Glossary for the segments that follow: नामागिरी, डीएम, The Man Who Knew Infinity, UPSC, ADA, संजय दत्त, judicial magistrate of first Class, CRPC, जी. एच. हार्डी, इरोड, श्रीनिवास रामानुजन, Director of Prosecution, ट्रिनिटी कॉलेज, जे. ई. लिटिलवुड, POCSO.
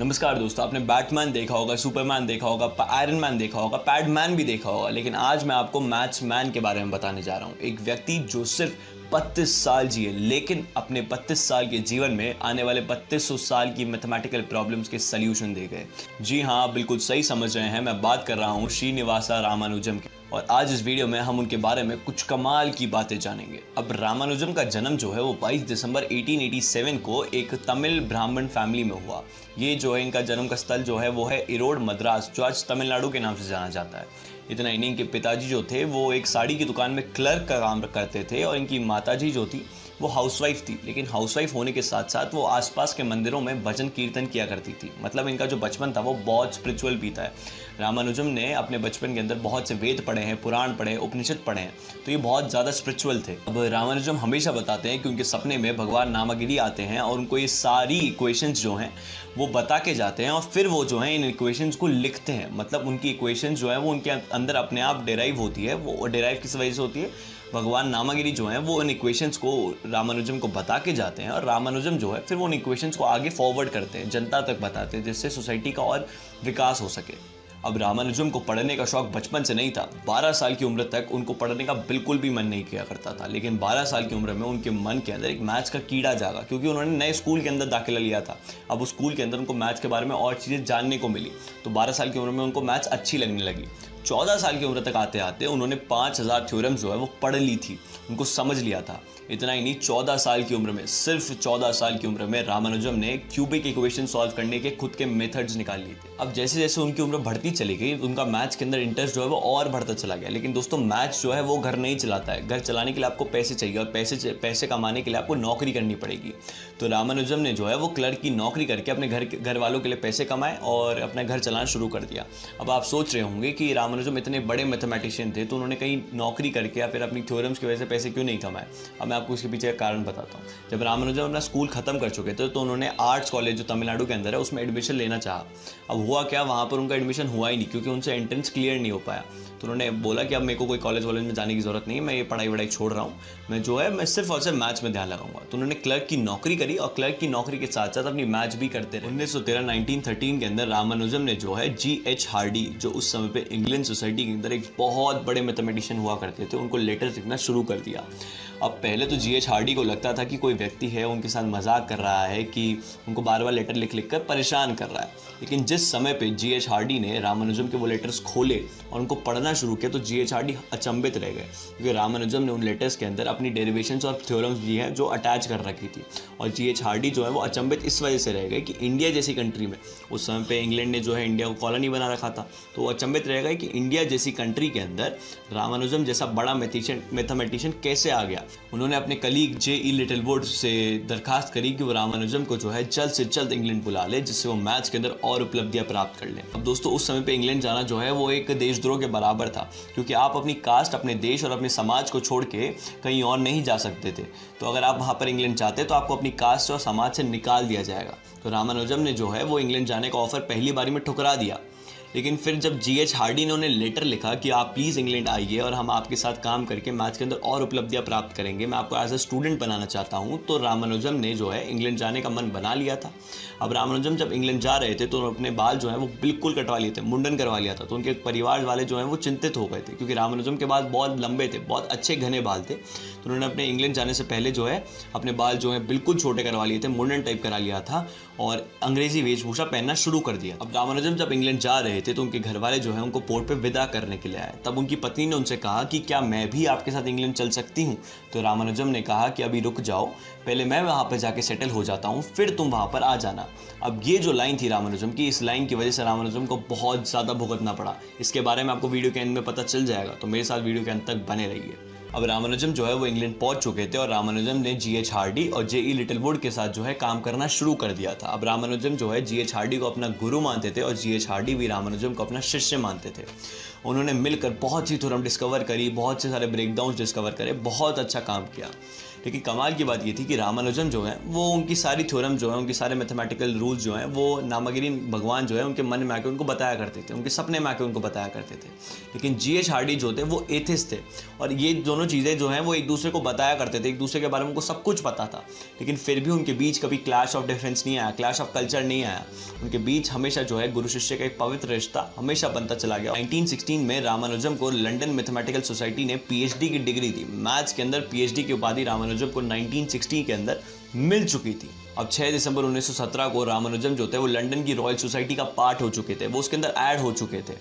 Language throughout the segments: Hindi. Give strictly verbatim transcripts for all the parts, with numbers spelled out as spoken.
नमस्कार दोस्तों, आपने बैटमैन देखा होगा, सुपरमैन देखा होगा, आयरन मैन देखा होगा, पैडमैन भी देखा होगा, लेकिन आज मैं आपको मैथ्समैन के बारे में बताने जा रहा हूँ। एक व्यक्ति जो सिर्फ बत्तीस साल जिए, लेकिन अपने बत्तीस साल के जीवन में आने वाले बत्तीस सौ साल की मैथमेटिकल प्रॉब्लम्स के सल्यूशन दे गए। जी हाँ, आप बिल्कुल सही समझ रहे हैं, मैं बात कर रहा हूँ श्रीनिवास रामानुजन की, और आज इस वीडियो में हम उनके बारे में कुछ कमाल की बातें जानेंगे। अब रामानुजन का जन्म जो है वो बाईस दिसंबर अठारह सौ सत्तासी को एक तमिल ब्राह्मण फैमिली में हुआ। ये जो है इनका जन्म का स्थल जो है वो है इरोड मद्रास, जो आज तमिलनाडु के नाम से जाना जाता है। इतना ही नहीं, इनके पिताजी जो थे वो एक साड़ी की दुकान में क्लर्क का काम करते थे, और इनकी माताजी जो थी वो हाउसवाइफ थी, लेकिन हाउसवाइफ होने के साथ साथ वो आसपास के मंदिरों में भजन कीर्तन किया करती थी। मतलब इनका जो बचपन था वो बहुत स्पिरिचुअल बीता है। रामानुजन ने अपने बचपन के अंदर बहुत से वेद पढ़े हैं, पुराण पढ़े, उपनिषद पढ़े हैं, तो ये बहुत ज़्यादा स्पिरिचुअल थे। अब रामानुजन हमेशा बताते हैं कि उनके सपने में भगवान नामागिरी आते हैं और उनको ये सारी इक्वेशंस जो हैं वो बता के जाते हैं, और फिर वो जो है इन इक्वेशंस को लिखते हैं। मतलब उनकी इक्वेशंस जो है वो उनके अंदर अपने आप डेराइव होती है। वो डेराइव किस वजह से होती है? भगवान नामागिरी जो है वो इन इक्वेशंस को रामानुजन को बता के जाते हैं, और रामानुजन जो है फिर वो उन इक्वेशंस को आगे फॉरवर्ड करते हैं, जनता तक बताते हैं, जिससे सोसाइटी का और विकास हो सके। अब रामानुजन को पढ़ने का शौक बचपन से नहीं था। बारह साल की उम्र तक उनको पढ़ने का बिल्कुल भी मन नहीं किया करता था, लेकिन बारह साल की उम्र में उनके मन के अंदर एक मैथ्स का कीड़ा जागा, क्योंकि उन्होंने नए स्कूल के अंदर दाखिला लिया था। अब उस स्कूल के अंदर उनको मैथ्स के बारे में और चीज़ें जानने को मिली, तो बारह साल की उम्र में उनको मैथ्स अच्छी लगने लगी। चौदह साल की उम्र तक आते आते उन्होंने पाँच हज़ार थ्योरम्स जो है वो पढ़ ली थी, उनको समझ लिया था। इतना ही नहीं, चौदह साल की उम्र में, सिर्फ चौदह साल की उम्र में रामानुजन ने क्यूबिक इक्वेशन सॉल्व करने के खुद के मेथड्स निकाल लिए थे। अब जैसे जैसे उनकी उम्र बढ़ती चली गई, उनका मैथ्स के अंदर इंटरेस्ट जो है वो और बढ़ता चला गया। लेकिन दोस्तों, मैथ्स जो है वो घर नहीं चलाता है। घर चलाने के लिए आपको पैसे चाहिए, और पैसे पैसे कमाने के लिए आपको नौकरी करनी पड़ेगी। तो रामानुजन ने जो है वो क्लर्क की नौकरी करके अपने घर घर वालों के लिए पैसे कमाए और अपना घर चलाना शुरू कर दिया। अब आप सोच रहे होंगे कि रामानुजन इतने बड़े मैथमेटिशियन थे, तो उन्होंने कहीं नौकरी करके या फिर अपनी थ्योरम्स की वजह से पैसे क्यों नहीं कमाए? अब आपको इसके पीछे का कारण बताता हूँ। जब रामानुजन अपना स्कूल खत्म कर चुके थे, तो उन्होंने आर्ट्स कॉलेज जो तमिलनाडु के अंदर है उसमें एडमिशन लेना चाहा। अब हुआ क्या, वहाँ पर उनका एडमिशन हुआ ही नहीं, क्योंकि उनसे एंट्रेंस क्लियर नहीं हो पाया। तो उन्होंने बोला कि अब मेरे को कोई कॉलेज वॉलेज में जाने की जरूरत नहीं है, मैं ये पढ़ाई वढ़ाई छोड़ रहा हूँ, मैं जो है मैं सिर्फ और सिर्फ मैथ्स में ध्यान लगाऊंगा। तो उन्होंने क्लर्क की नौकरी करी, और क्लर्क की नौकरी के साथ साथ अपनी मैथ्स भी करते रहे। उन्नीस सौ तेरह नाइनटीन थर्टीन के अंदर रामानुजन ने जो है जी. एच. हार्डी, जो उस समय पर इंग्लैंड सोसाइटी के अंदर एक बहुत बड़े मैथमेटिशियन हुआ करते थे, उनको लेटर्स लिखना शुरू कर दिया। अब पहले तो जी. एच. हार्डी को लगता था कि कोई व्यक्ति है उनके साथ मजाक कर रहा है, कि उनको बार बार लेटर लिख लिख कर परेशान कर रहा है। लेकिन जिस समय पर जी. एच. हार्डी ने रामानुजन के वो लेटर्स खोले और उनको पढ़ना शुरू किया, तो जी. एच. हार्डी अचंभित रह गए, क्योंकि रामानुजन ने उन लेटर्स के अंदर अपनी डेरिवेशंस और थ्योरम्स दी हैं जो अटैच कर रखी थी। और जी. एच. हार्डी जो है वो अचंभित इस वजह से रह गए कि इंडिया जैसी कंट्री में, उस समय पे इंग्लैंड ने जो है इंडिया को कॉलोनी बना रखा था, तो वो अचंभित रह गए कि इंडिया जैसी कंट्री के अंदर रामानुजन जैसा बड़ा मैथमेटिशियन कैसे आ गया। उन्होंने अपने कलीग जे. ई. लिटिलवुड से दरखास्त करी कि वो रामानुजन को जो है जल्द से जल्द इंग्लैंड बुला ले, जिससे वो मैथ्स के अंदर और उपलब्धियां प्राप्त कर ले। अब दोस्तों, उस समय पर इंग्लैंड जाना जो है वो एक देशद्रोह के बराबर था, क्योंकि आप अपनी कास्ट, अपने देश और अपने समाज को छोड़ के कहीं और नहीं जा सकते थे। तो अगर आप वहाँ पर इंग्लैंड जाते तो आपको अपनी कास्ट और समाज से निकाल दिया जाएगा। तो रामानुजन ने जो है वो इंग्लैंड जाने का ऑफर पहली बारी में ठुकरा दिया। लेकिन फिर जब जी. एच. हार्डी ने उन्हें लेटर लिखा कि आप प्लीज़ इंग्लैंड आइए और हम आपके साथ काम करके मैथ्स के अंदर और उपलब्धियां प्राप्त करेंगे, मैं आपको एज अ स्टूडेंट बनाना चाहता हूं, तो रामानुजन ने जो है इंग्लैंड जाने का मन बना लिया था। अब रामानुजन जब इंग्लैंड जा रहे थे तो उन्होंने अपने बाल जो है वो बिल्कुल कटवा लिए थे, मुंडन करवा लिया था। तो उनके परिवार वाले जो हैं वो चिंतित हो गए थे, क्योंकि रामानुजन के बाल बहुत लंबे थे, बहुत अच्छे घने बाल थे। तो उन्होंने अपने इंग्लैंड जाने से पहले जो है अपने बाल जो है बिल्कुल छोटे करवा लिए थे, मुंडन टाइप करा लिया था, और अंग्रेजी वेशभूषा पहनना शुरू कर दिया। अब रामानुजन जब इंग्लैंड जा रहे थे तो उनके घर वाले जो है उनको पोर्ट पे विदा करने के लिए आए। तब उनकी पत्नी ने उनसे कहा कि क्या मैं भी आपके साथ इंग्लैंड चल सकती हूँ? तो रामानुजन ने कहा कि अभी रुक जाओ, पहले मैं वहाँ पर जाके सेटल हो जाता हूँ, फिर तुम वहाँ पर आ जाना। अब ये जो लाइन थी रामानुजन की, इस लाइन की वजह से रामानुजन को बहुत ज़्यादा भुगतना पड़ा। इसके बारे में आपको वीडियो के अंत में पता चल जाएगा, तो मेरे साथ वीडियो के अंत तक बने रहिए। अब रामानुजन जो है वो इंग्लैंड पहुंच चुके थे, और रामानुजन ने जी. एच. हार्डी और जे. ई. लिटिलवुड के साथ जो है काम करना शुरू कर दिया था। अब रामानुजन जो है जी. एच. हार्डी को अपना गुरु मानते थे, और जी. एच. हार्डी भी रामानुजन को अपना शिष्य मानते थे। उन्होंने मिलकर बहुत सी थ्योरम डिस्कवर करी, बहुत से सारे ब्रेकडाउन डिस्कवर करे, बहुत अच्छा काम किया। लेकिन कमाल की बात ये थी कि रामानुजन जो है वो उनकी सारी थ्योरम जो है, उनके सारे मैथमेटिकल रूल जो हैं वो नामागिरी भगवान जो है उनके मन में आके उनको बताया करते थे, उनके सपने में आके उनको बताया करते थे। लेकिन जी. एच. हार्डी जो थे वो एथिस्ट थे और ये दोनों चीज़ें जो हैं वो एक दूसरे को बताया करते थे, एक दूसरे के बारे में उनको सब कुछ पता था। लेकिन फिर भी उनके बीच कभी क्लैश ऑफ डिफरेंस नहीं आया, क्लैश ऑफ कल्चर नहीं आया, उनके बीच हमेशा जो है गुरु शिष्य का एक पवित्र रिश्ता हमेशा बनता चला गया। नाइनटीन सिक्सटीन में रामानुजन को लंदन मैथेमेटिकल सोसाइटी ने पीएचडी की डिग्री दी। मैथ्स के अंदर पीएचडी की उपाधि रामानुजन को नाइनटीन सिक्सटी के अंदर मिल चुकी थी। अब छह दिसंबर उन्नीस सौ सत्रह को रामानुजन जो थे वो लंदन की रॉयल सोसाइटी का पार्ट हो चुके थे, वो उसके अंदर ऐड हो चुके थे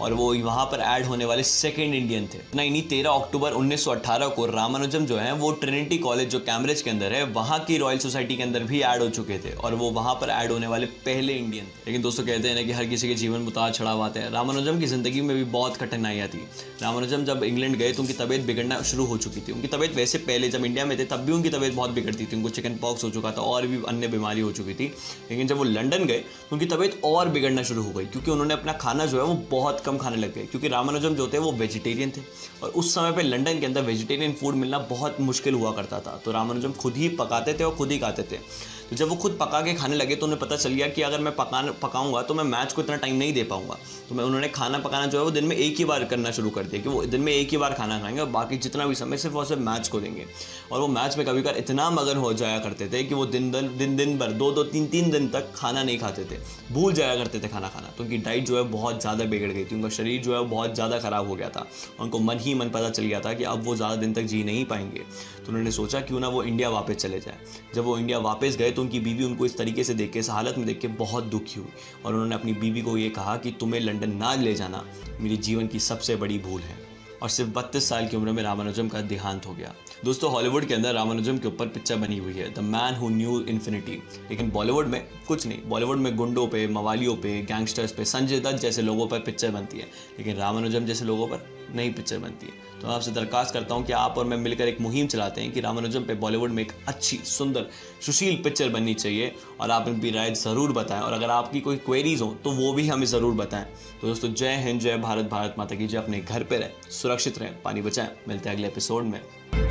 और वो वहाँ पर ऐड होने वाले सेकंड इंडियन थे। नहीं नहीं तेरह अक्टूबर उन्नीस सौ अठारह को रामानुजन जो है वो ट्रिनिटी कॉलेज जो कैम्ब्रिज के अंदर है वहाँ की रॉयल सोसाइटी के अंदर भी ऐड हो चुके थे और वो वहाँ पर ऐड होने वाले पहले इंडियन थे। लेकिन दोस्तों कहते हैं ना कि हर किसी के जीवन में उतार चढ़ाव आते हैं। रामानुजन की ज़िंदगी में भी बहुत कठिनाइयाँ थी। रामानुजन जब इंग्लैंड गए तो उनकी तबीयत बिगड़ना शुरू हो चुकी थी। उनकी तबीयत वैसे पहले जब इंडिया में थे तब भी उनकी तबीयत बहुत बिगड़ती थी, उनको चिकन पॉक्स हो चुका था और भी अन्य बीमारी हो चुकी थी। लेकिन जब वो लंदन गए तो उनकी तबीयत और बिगड़ना शुरू हो गई क्योंकि उन्होंने अपना खाना जो है वो बहुत कम खाने लग गए क्योंकि रामानुजन जो थे वो वेजिटेरियन थे और उस समय पे लंदन के अंदर वेजिटेरियन फूड मिलना बहुत मुश्किल हुआ करता था। तो रामानुजन खुद ही पकाते थे और खुद ही खाते थे। तो जब वो खुद पका के खाने लगे तो उन्हें पता चल गया कि अगर मैं पका पकाऊंगा तो मैं मैच को इतना टाइम नहीं दे पाऊंगा। तो मैं उन्होंने खाना पकाना जो है वो दिन में एक ही बार करना शुरू कर दिया कि वो दिन में एक ही बार खाना खाएंगे और बाकी जितना भी समय सिर्फ और सिर्फ मैच को देंगे। और वो मैच में कभी कभी इतना मगन हो जाया करते थे कि वो दिन दिन दिन दिन भर दो दो तीन तीन दिन तक खाना नहीं खाते थे, भूल जाया करते थे खाना खाना। तो उनकी डाइट जो है बहुत ज़्यादा बिगड़ गई थी, उनका शरीर जो है बहुत ज़्यादा ख़राब हो गया था। उनको मन ही मन पता चल गया था कि अब वो ज़्यादा दिन तक जी नहीं पाएंगे। तो उन्होंने सोचा क्यों ना वो इंडिया वापस चले जाए। जब वो इंडिया वापस गए तो उनकी बीवी उनको इस तरीके से देख के, इस हालत में देख के बहुत दुखी हुई और उन्होंने अपनी बीवी को ये कहा कि तुम्हें लंदन ना ले जाना, मेरे जीवन की सबसे बड़ी भूल है। और सिर्फ बत्तीस साल की उम्र में रामानुजन का देहांत हो गया। दोस्तों हॉलीवुड के अंदर रामानुजन के ऊपर पिक्चर बनी हुई है the man who knew infinity. लेकिन बॉलीवुड में कुछ नहीं, बॉलीवुड में गुंडों पे, मवालियों पे, गैंगस्टर्स पे, संजय दत्त जैसे लोगों पर पिक्चर बनती है लेकिन रामानुजन जैसे लोगों पर नई पिक्चर बनती है। तो आपसे दरखास्त करता हूँ कि आप और मैं मिलकर एक मुहिम चलाते हैं कि रामानुजन पे बॉलीवुड में एक अच्छी सुंदर सुशील पिक्चर बननी चाहिए और आप अपनी राय ज़रूर बताएं। और अगर आपकी कोई क्वेरीज हो तो वो भी हमें ज़रूर बताएं। तो दोस्तों जय हिंद, जय भारत, भारत माता की जय। अपने घर पर रहें, सुरक्षित रहें, पानी बचाएं। मिलते हैं अगले एपिसोड में।